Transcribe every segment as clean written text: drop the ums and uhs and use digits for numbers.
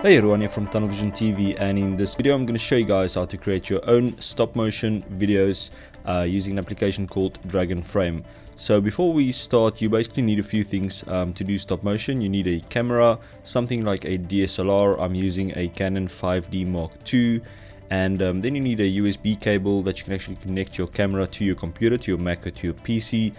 Hey everyone, here from Tunnel Vision TV, and in this video I'm going to show you guys how to create your own stop motion videos using an application called Dragonframe. So before we start, you basically need a few things to do stop motion. You need a camera, something like a DSLR. I'm using a Canon 5D Mark II. And then you need a USB cable that you can actually connect your camera to your computer, to your MAC or to your PC,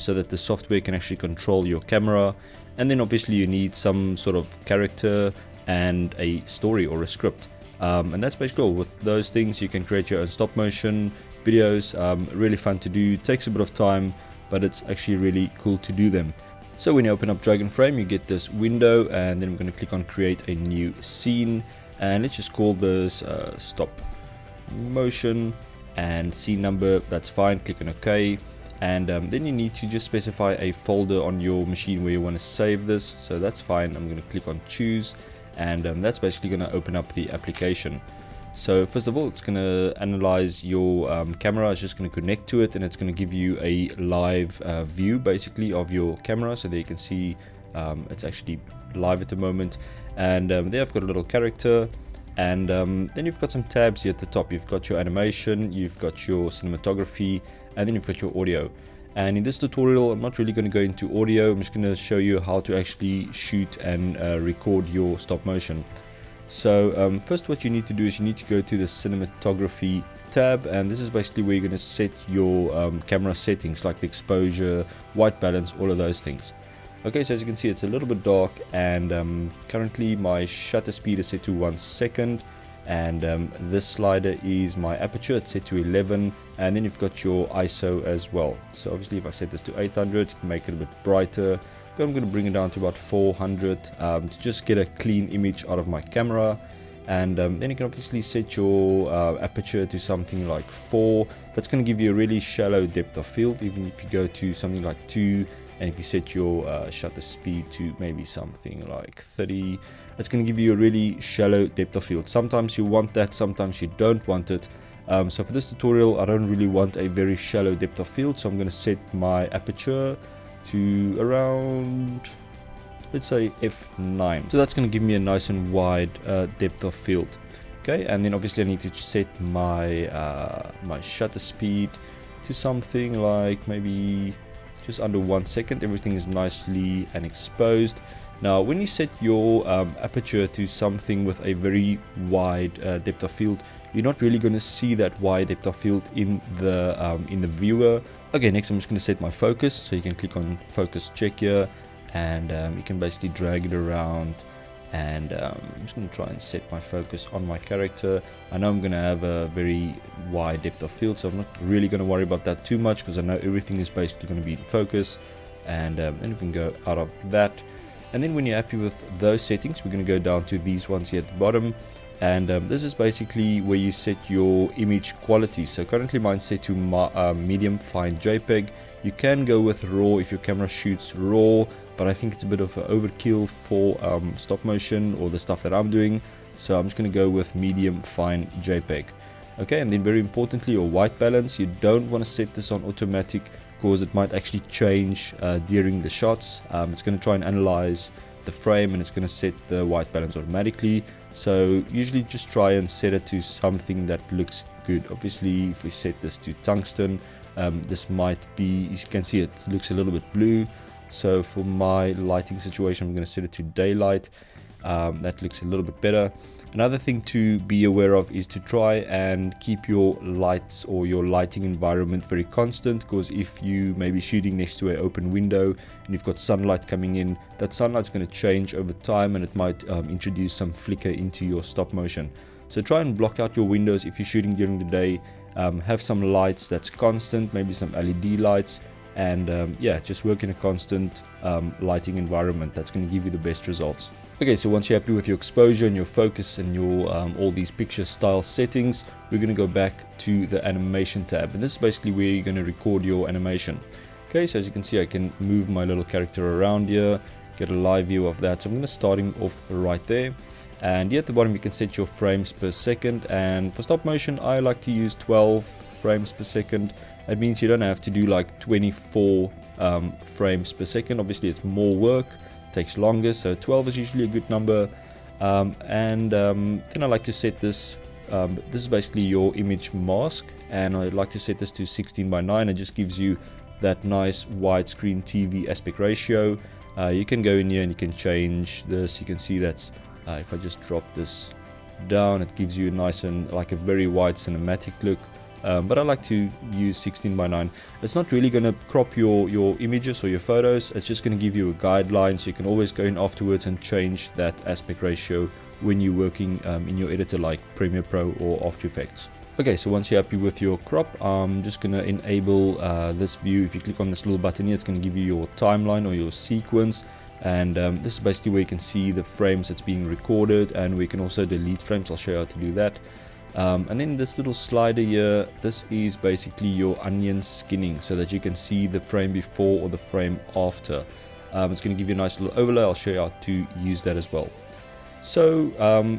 so that the software can actually control your camera. And then obviously you need some sort of character and a story or a script. And that's basically all. With those things you can create your own stop motion videos. Really fun to do, takes a bit of time, but it's actually really cool to do them. So when you open up Dragonframe, you get this window, and then we're going to click on create a new scene. And let's just call this stop motion, and scene number, that's fine, click on OK. And then you need to just specify a folder on your machine where you want to save this, so that's fine. I'm going to click on choose, and that's basically going to open up the application. So first of all, it's going to analyze your camera. It's just going to connect to it, and it's going to give you a live view basically of your camera, so that you can see it's actually live at the moment. And there I've got a little character, and then you've got some tabs here at the top. You've got your animation, you've got your cinematography, and then you've got your audio. And in this tutorial I'm not really going to go into audio. I'm just going to show you how to actually shoot and record your stop motion. So first what you need to do is you need to go to the cinematography tab, and this is basically where you're going to set your camera settings, like the exposure, white balance, all of those things. Okay, so as you can see, it's a little bit dark, and currently my shutter speed is set to 1 second, and this slider is my aperture, it's set to 11, and then you've got your ISO as well. So obviously if I set this to 800, you can make it a bit brighter. I'm going to bring it down to about 400 to just get a clean image out of my camera. And then you can obviously set your aperture to something like 4. That's going to give you a really shallow depth of field, even if you go to something like 2. And if you set your shutter speed to maybe something like 30, it's going to give you a really shallow depth of field. Sometimes you want that, sometimes you don't want it. So for this tutorial, I don't really want a very shallow depth of field, so I'm going to set my aperture to around, let's say, f9. So that's going to give me a nice and wide depth of field. Okay, and then obviously I need to set my my shutter speed to something like maybe just under 1 second. Everything is nicely and exposed. Now when you set your aperture to something with a very wide depth of field, you're not really going to see that wide depth of field in the viewer. Okay, next I'm just going to set my focus, so you can click on focus check here, and you can basically drag it around. And I'm just going to try and set my focus on my character. I know I'm going to have a very wide depth of field, so I'm not really going to worry about that too much, because I know everything is basically going to be in focus. And then we can go out of that. And then when you're happy with those settings, we're going to go down to these ones here at the bottom. And this is basically where you set your image quality. So currently mine's set to medium fine JPEG. You can go with RAW if your camera shoots RAW, but I think it's a bit of an overkill for stop motion or the stuff that I'm doing. So I'm just going to go with medium fine JPEG. Okay, and then very importantly, your white balance. You don't want to set this on automatic, because it might actually change during the shots. It's going to try and analyze the frame, and it's going to set the white balance automatically. So usually just try and set it to something that looks good. Obviously if we set this to tungsten, this might be, you can see it looks a little bit blue. So for my lighting situation, I'm going to set it to daylight. That looks a little bit better. Another thing to be aware of is to try and keep your lights or your lighting environment very constant, because if you may be shooting next to an open window and you've got sunlight coming in, that sunlight's going to change over time, and it might introduce some flicker into your stop motion. So try and block out your windows if you're shooting during the day. Have some lights that's constant, maybe some LED lights, and yeah, just work in a constant lighting environment. That's going to give you the best results. Okay, so once you're happy with your exposure and your focus and your all these picture style settings, we're going to go back to the animation tab, and this is basically where you're going to record your animation. Okay, so as you can see, I can move my little character around here, get a live view of that. So I'm going to start him off right there, and here at the bottom you can set your frames per second. And for stop motion, I like to use 12 frames per second. That means you don't have to do like 24 frames per second. Obviously it's more work, takes longer, so 12 is usually a good number. Then I like to set this, this is basically your image mask, and I like to set this to 16:9. It just gives you that nice widescreen TV aspect ratio. You can go in here and you can change this. You can see that's, if I just drop this down, it gives you a nice and like a very wide cinematic look. But I like to use 16:9. It's not really going to crop your images or your photos. It's just going to give you a guideline, so you can always go in afterwards and change that aspect ratio when you're working in your editor like Premiere Pro or After Effects. Okay, so once you're happy with your crop, I'm just going to enable this view. If you click on this little button here, it's going to give you your timeline or your sequence. And this is basically where you can see the frames that's being recorded, and we can also delete frames. I'll show you how to do that. And then this little slider here, this is basically your onion skinning, so that you can see the frame before or the frame after. It's going to give you a nice little overlay. I'll show you how to use that as well. So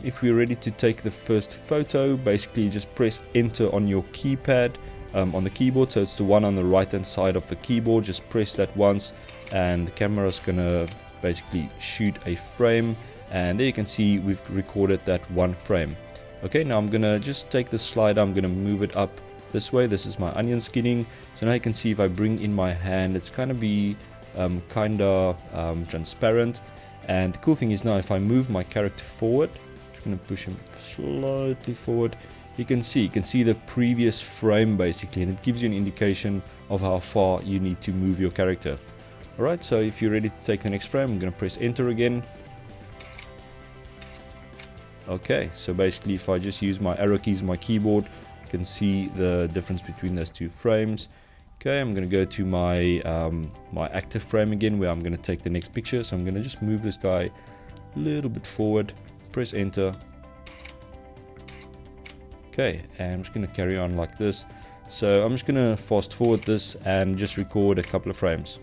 if we're ready to take the first photo, basically you just press enter on your keypad, on the keyboard. So it's the one on the right hand side of the keyboard. Just press that once and the camera is going to basically shoot a frame, and there you can see we've recorded that one frame. Okay, now I'm going to just take this slider, I'm going to move it up this way. This is my onion skinning. So now you can see if I bring in my hand, it's going to be transparent. And the cool thing is now if I move my character forward, I'm just going to push him slightly forward. You can see the previous frame basically, and it gives you an indication of how far you need to move your character. Alright, so if you're ready to take the next frame, I'm going to press enter again. Okay, so basically if I just use my arrow keys on my keyboard, you can see the difference between those two frames. Okay, I'm going to go to my my active frame again, where I'm going to take the next picture. So I'm going to just move this guy a little bit forward, press enter. Okay, and I'm just going to carry on like this. So I'm just going to fast forward this and just record a couple of frames.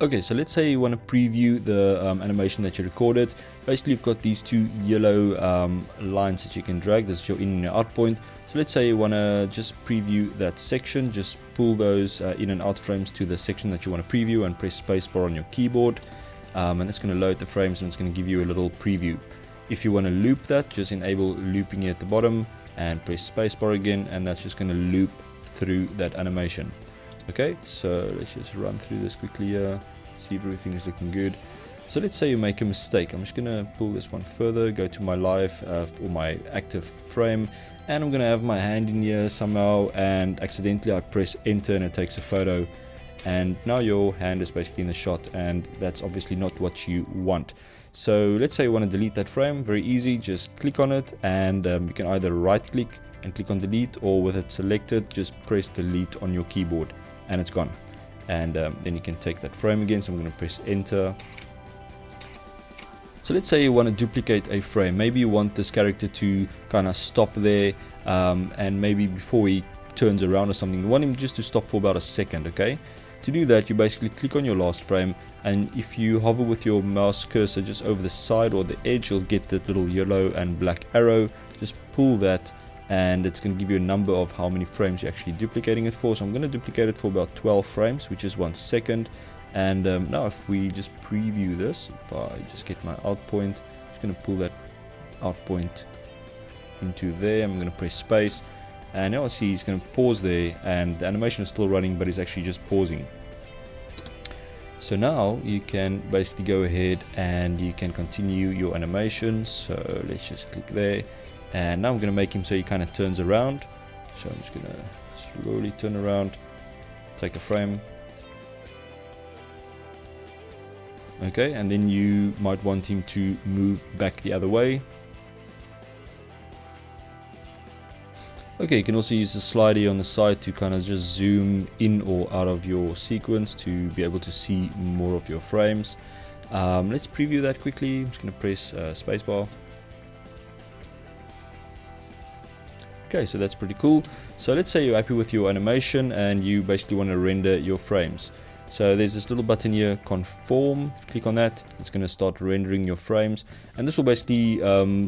Okay, so let's say you want to preview the animation that you recorded. Basically, you've got these two yellow lines that you can drag. This is your in and your out point. So let's say you want to just preview that section. Just pull those in and out frames to the section that you want to preview and press spacebar on your keyboard. And it's going to load the frames and it's going to give you a little preview. If you want to loop that, just enable looping here at the bottom and press spacebar again. And that's just going to loop through that animation. Okay, so let's just run through this quickly, see if everything is looking good. So let's say you make a mistake. I'm just going to pull this one further, go to my live or my active frame, and I'm going to have my hand in here somehow, and accidentally I press enter and it takes a photo, and now your hand is basically in the shot, and that's obviously not what you want. So let's say you want to delete that frame. Very easy, just click on it, and you can either right click and click on delete, or with it selected just press delete on your keyboard. And it's gone, and then you can take that frame again. So I'm going to press enter. So let's say you want to duplicate a frame. Maybe you want this character to kind of stop there, and maybe before he turns around or something, you want him just to stop for about a second. Okay, to do that you basically click on your last frame, and if you hover with your mouse cursor just over the side or the edge, you'll get that little yellow and black arrow. Just pull that, and it's going to give you a number of how many frames you're actually duplicating it for. So I'm going to duplicate it for about 12 frames, which is 1 second. And now if we just preview this, if I just get my out point, I'm just going to pull that out point into there. I'm going to press space, and now I see he's going to pause there, and the animation is still running, but he's actually just pausing. So now you can basically go ahead and you can continue your animation. So let's just click there. And now I'm going to make him so he kind of turns around. So I'm just going to slowly turn around, take a frame. Okay, and then you might want him to move back the other way. Okay, you can also use the slider here on the side to kind of just zoom in or out of your sequence to be able to see more of your frames. Let's preview that quickly. I'm just going to press spacebar. Okay, so that's pretty cool. So let's say you're happy with your animation and you basically want to render your frames. So there's this little button here, conform. Click on that, it's going to start rendering your frames, and this will basically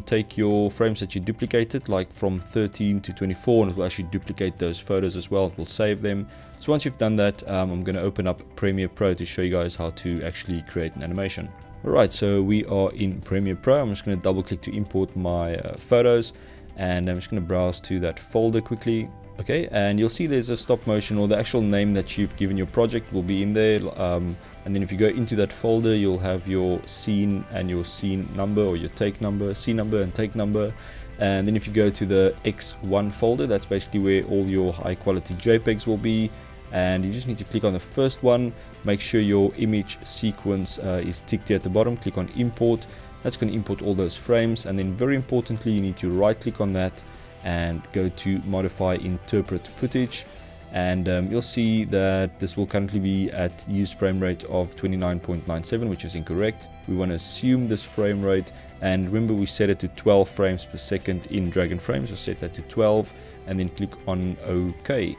take your frames that you duplicated, like from 13 to 24, and it will actually duplicate those photos as well. It will save them. So once you've done that, I'm going to open up Premiere Pro to show you guys how to actually create an animation. Alright, so we are in Premiere Pro. I'm just going to double click to import my photos, and I'm just going to browse to that folder quickly. Okay, and you'll see there's a stop motion, or the actual name that you've given your project will be in there. And then if you go into that folder, you'll have your scene and your scene number, or your take number, scene number and take number. And then if you go to the X1 folder, that's basically where all your high quality JPEGs will be. And you just need to click on the first one. Make sure your image sequence is ticked here at the bottom. Click on import. That's going to import all those frames. And then very importantly, you need to right click on that and go to modify interpret footage, and you'll see that this will currently be at use frame rate of 29.97, which is incorrect. We want to assume this frame rate, and remember we set it to 12 frames per second in Dragonframe, so set that to 12 and then click on OK.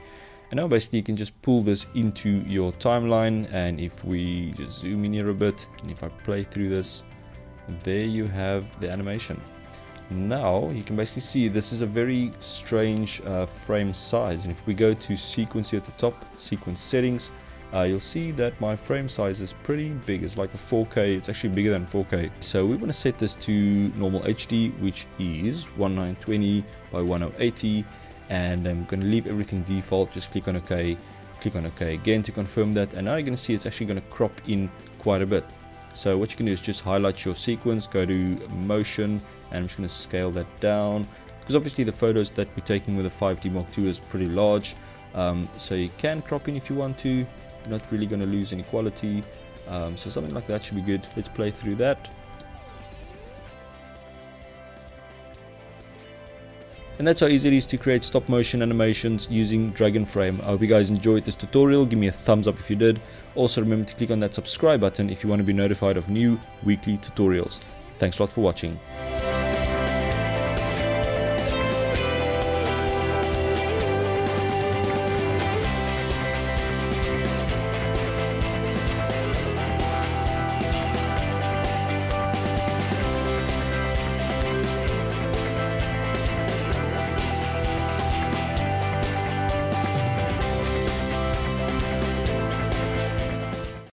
And now basically you can just pull this into your timeline, and if we just zoom in here a bit, and if I play through this, there you have the animation. Now you can basically see this is a very strange frame size, and if we go to sequence here at the top, sequence settings, you'll see that my frame size is pretty big. It's like a 4K, it's actually bigger than 4K. So we want to set this to normal HD, which is 1920 by 1080, and I'm going to leave everything default. Just click on OK, click on OK again to confirm that, and now you're going to see it's actually going to crop in quite a bit. So what you can do is just highlight your sequence, go to motion, and I'm just going to scale that down, because obviously the photos that we're taking with a 5D Mark II is pretty large, so you can crop in if you want to. You're not really going to lose any quality, so something like that should be good. Let's play through that. And that's how easy it is to create stop motion animations using Dragonframe. I hope you guys enjoyed this tutorial. Give me a thumbs up if you did. Also remember to click on that subscribe button if you want to be notified of new weekly tutorials. Thanks a lot for watching.